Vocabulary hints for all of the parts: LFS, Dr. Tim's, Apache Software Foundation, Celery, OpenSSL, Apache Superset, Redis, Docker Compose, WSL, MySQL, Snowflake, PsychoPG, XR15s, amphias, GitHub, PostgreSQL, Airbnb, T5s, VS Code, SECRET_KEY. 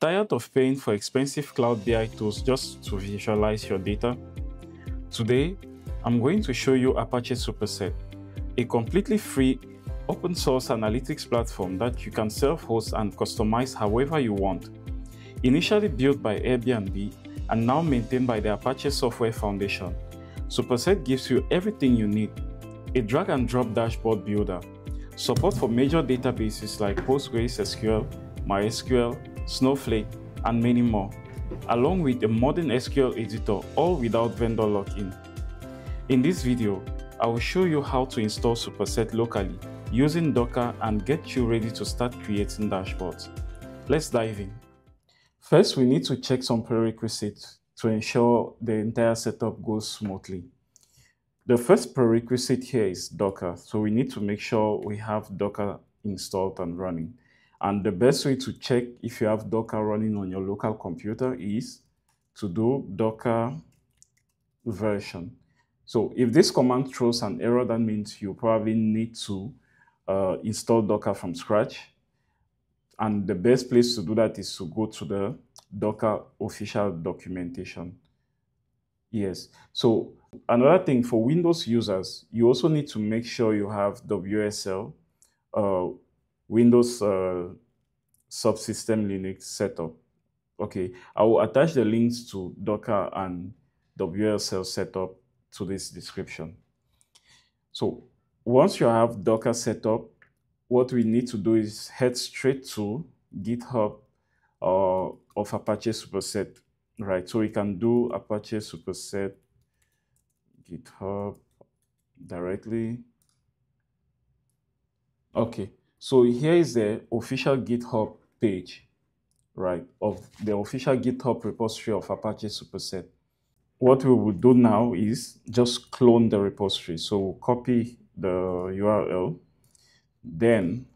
Tired of paying for expensive Cloud BI tools just to visualize your data? Today, I'm going to show you Apache Superset, a completely free open source analytics platform that you can self-host and customize however you want. Initially built by Airbnb and now maintained by the Apache Software Foundation, Superset gives you everything you need: a drag and drop dashboard builder, support for major databases like PostgreSQL, MySQL, Snowflake, and many more, along with a modern SQL editor, all without vendor lock-in. In this video, I will show you how to install Superset locally using Docker and get you ready to start creating dashboards. Let's dive in. First, we need to check some prerequisites to ensure the entire setup goes smoothly. The first prerequisite here is Docker, so we need to make sure we have Docker installed and running. And the best way to check if you have Docker running on your local computer is to do Docker version. So if this command throws an error, that means you probably need to install Docker from scratch. And the best place to do that is to go to the Docker official documentation. Yes. So another thing for Windows users, you also need to make sure you have WSL, Windows Subsystem Linux setup. Okay, I will attach the links to Docker and WSL setup to this description. So once you have Docker setup, what we need to do is head straight to GitHub of Apache Superset, right? So we can do Apache Superset GitHub directly. Okay. So here is the official GitHub page, right, of the official GitHub repository of Apache Superset. What we will do now is just clone the repository. So we'll copy the URL. Then,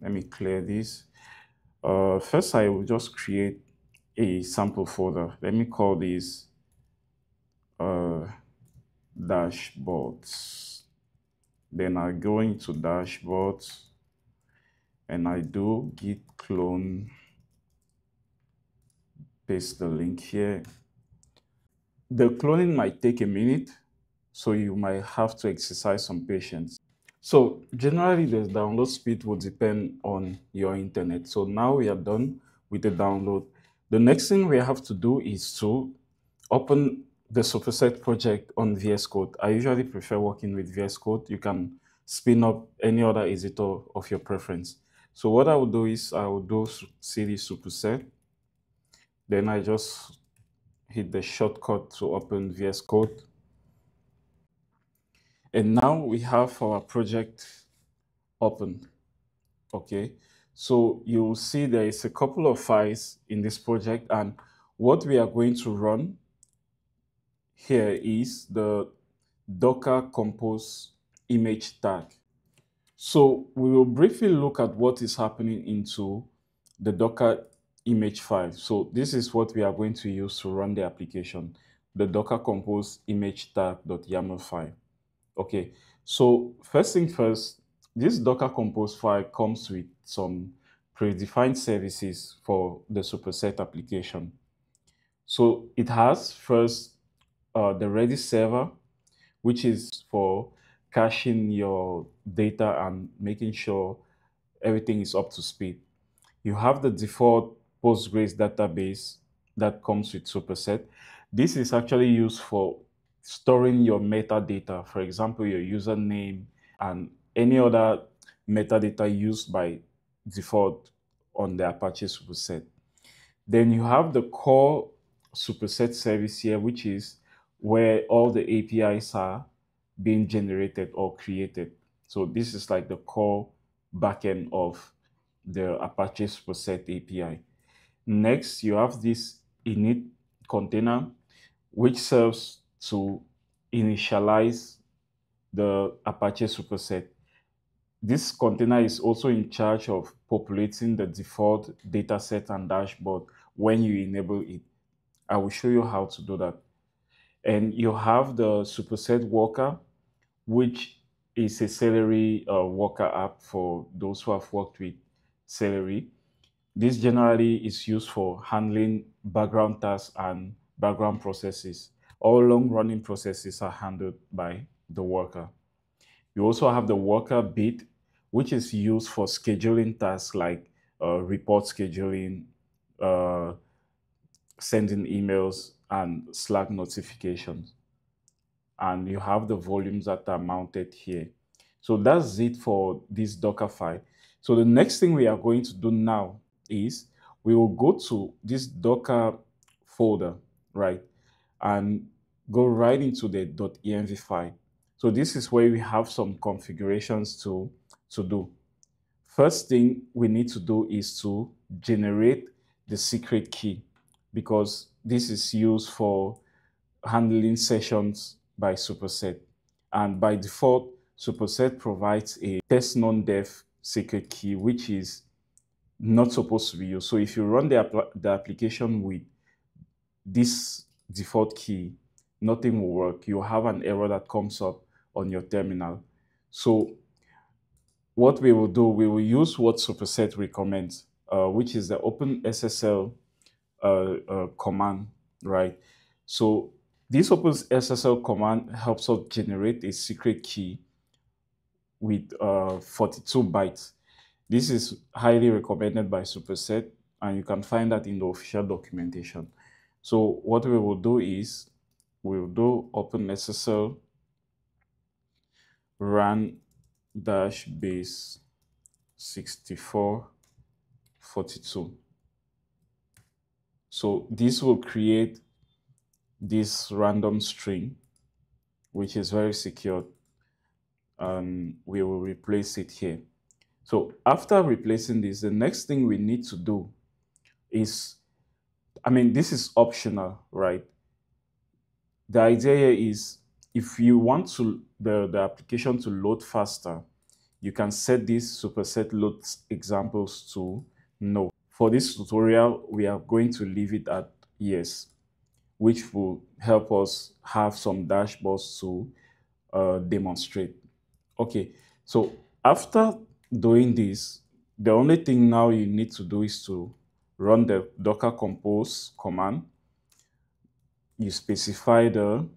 let me clear this. First, I will just create a sample folder. Let me call this dashboards. Then I go into dashboards. And I do git clone, paste the link here. The cloning might take a minute, so you might have to exercise some patience. So generally the download speed will depend on your internet. So now we are done with the download. The next thing we have to do is to open the Superset project on VS Code. I usually prefer working with VS Code. You can spin up any other editor of your preference. So what I will do is I will do cd superset, then I just hit the shortcut to open VS Code. And now we have our project open, okay? So you'll see there is a couple of files in this project, and what we are going to run here is the Docker Compose image tag. So we will briefly look at what is happening into the Docker image file. So this is what we are going to use to run the application, the Docker Compose image tag.yaml file. Okay, so first thing first, this Docker Compose file comes with some predefined services for the Superset application. So it has first the Redis server, which is for caching your data and making sure everything is up to speed. You have the default Postgres database that comes with Superset. This is actually used for storing your metadata, for example, your username and any other metadata used by default on the Apache Superset. Then you have the core Superset service here, which is where all the APIs are being generated or created. So this is like the core backend of the Apache Superset API. Next, you have this init container, which serves to initialize the Apache Superset. This container is also in charge of populating the default dataset and dashboard when you enable it. I will show you how to do that. And you have the Superset worker, which is a Celery worker app for those who have worked with Celery. This generally is used for handling background tasks and background processes. All long-running processes are handled by the worker. You also have the worker bit, which is used for scheduling tasks like report scheduling, sending emails, and Slack notifications. And you have the volumes that are mounted here. So that's it for this Docker file. So the next thing we are going to do now is we will go to this Docker folder, right? And go right into the .env file. So this is where we have some configurations to do. First thing we need to do is to generate the secret key, because this is used for handling sessions by Superset. And by default, Superset provides a test non-def secret key, which is not supposed to be used. So if you run the application with this default key, nothing will work. You'll have an error that comes up on your terminal. So what we will do, we will use what Superset recommends, which is the OpenSSL command, right? So this OpenSSL command helps us generate a secret key with 42 bytes. This is highly recommended by Superset, and you can find that in the official documentation. So what we will do is we'll do OpenSSL run -base 6442. So this will create this random string, which is very secure, and we will replace it here. So after replacing this, the next thing we need to do is, I mean, this is optional, right? The idea is if you want to the application to load faster, you can set these Superset load examples to no. For this tutorial, we are going to leave it at yes, which will help us have some dashboards to demonstrate. Okay, so after doing this, the only thing now you need to do is to run the Docker Compose command. You specify the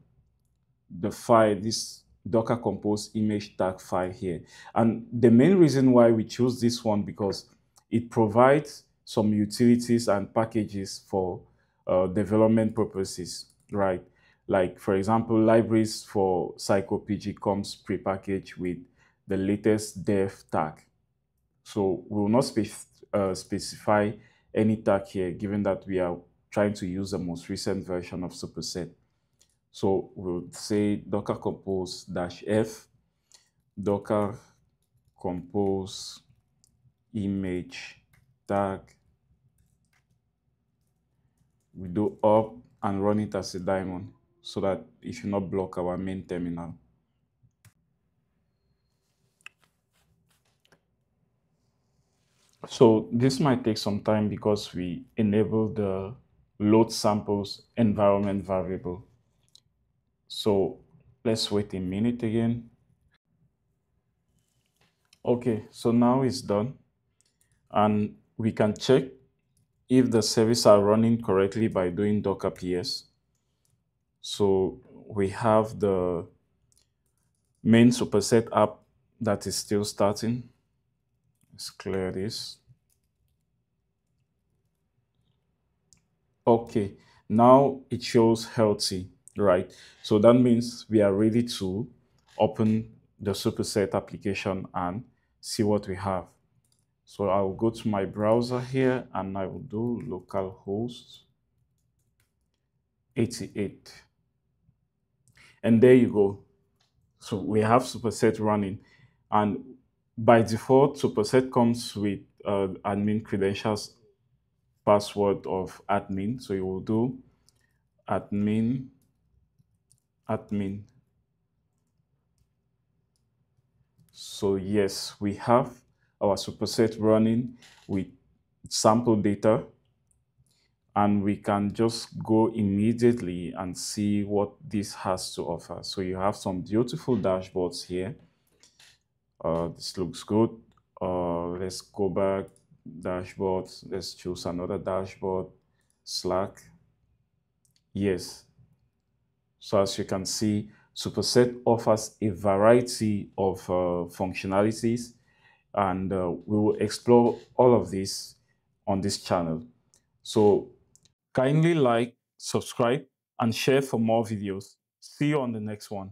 file, this Docker Compose image tag file here. And the main reason why we choose this one, because it provides some utilities and packages for development purposes, right? Like, for example, libraries for PsychoPG comes prepackaged with the latest dev tag. So we will not specify any tag here, given that we are trying to use the most recent version of Superset. So we'll say Docker Compose -f, Docker Compose image tag. We do up and run it as a daemon so that it should not block our main terminal. So this might take some time because we enable the load samples environment variable. So let's wait a minute again. Okay, so now it's done. And we can check if the service are running correctly by doing Docker PS. So we have the main Superset app that is still starting. Let's clear this. Okay, now it shows healthy, right? So that means we are ready to open the Superset application and see what we have. So I'll go to my browser here and I will do localhost 88. And there you go. So we have Superset running, and by default, Superset comes with admin credentials, password of admin. So you will do admin. So yes, we have our Superset running with sample data, and we can just go immediately and see what this has to offer. So you have some beautiful dashboards here. This looks good. Let's go back, dashboards. Let's choose another dashboard, Slack. Yes. So as you can see, Superset offers a variety of functionalities, and we will explore all of this on this channel. So kindly like, subscribe, and share for more videos. See you on the next one.